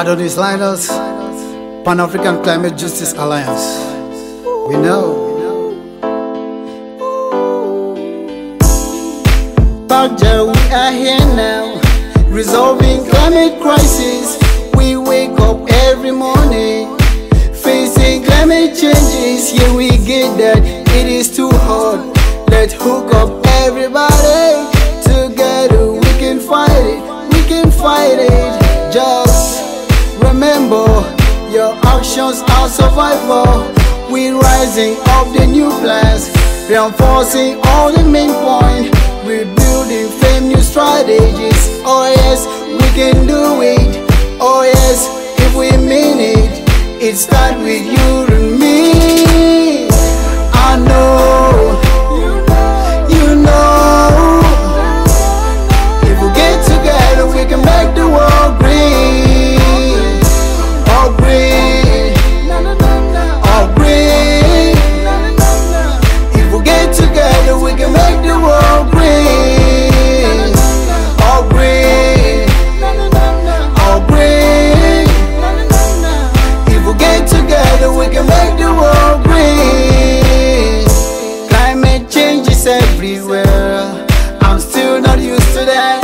Adonis Linus, Pan-African Climate Justice Alliance. We know. Powder, we are here now, resolving climate crisis. We wake up every morning, facing climate changes. Yeah, we get that it is too hard. Let's hook up everybody. Together we can fight it, we can fight it. Just remember, your actions are survival. We're rising up the new plans, reinforcing all the main points. We're building fame, new strategies. Oh yes, we can do it. Oh yes, if we mean it. It starts with you and me. I know, you know, if we get together we can make the world green. Everywhere, I'm still not used to that.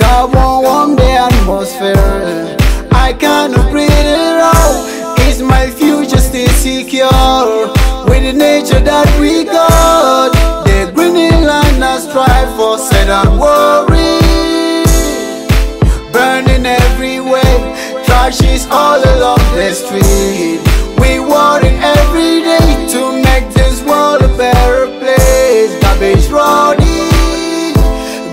God won't warm the atmosphere, I cannot breathe it out. Is my future still secure with the nature that we got? The greening land I strive for, said I'm worried. Burning everywhere, trash is all along the street. We worry every day to make this world a better place. Running,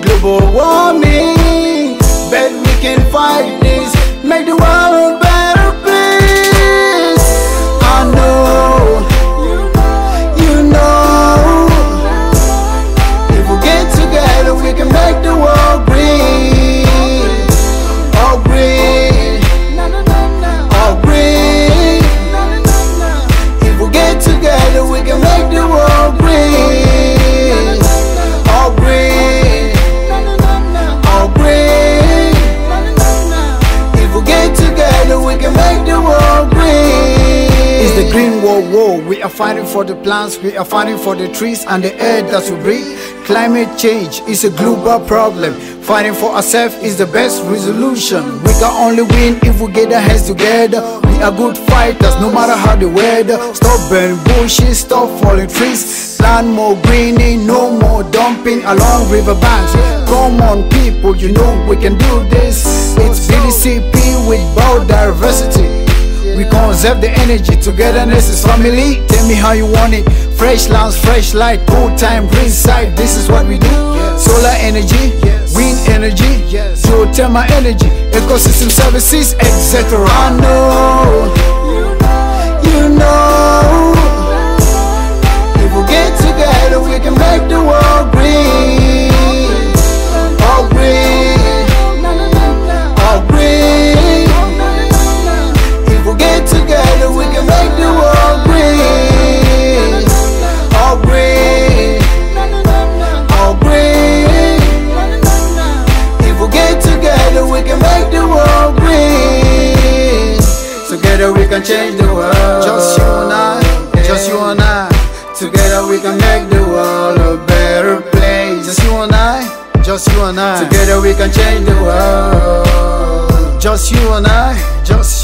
global warming, but we can fight this, make the world a better place. I know, you know, if we get together we can make the world green. Oh green, oh green, if we get together we can make the world green. Green world war, we are fighting for the plants, we are fighting for the trees and the air that we breathe. Climate change is a global problem, fighting for ourselves is the best resolution. We can only win if we get our heads together. We are good fighters no matter how the weather. Stop burning bushes, stop falling trees, plant more greening, no more dumping along river banks. Come on people, you know we can do this. It's BDCP with biodiversity. We conserve the energy, togetherness is family. Tell me how you want it. Fresh lands, fresh light, cool time, green side. This is what we do. Solar energy, wind energy, geothermal energy, ecosystem services, etc. I know, you know, if we get together we can make the world green. Oh green, oh green, together we can make the world green. All green, all green, if we get together we can make the world green. Together we can change the world. Just you and I, just you and I, together we can make the world a better place. Just you and I, just you and I, together we can change the world. Just you and I, just you and I.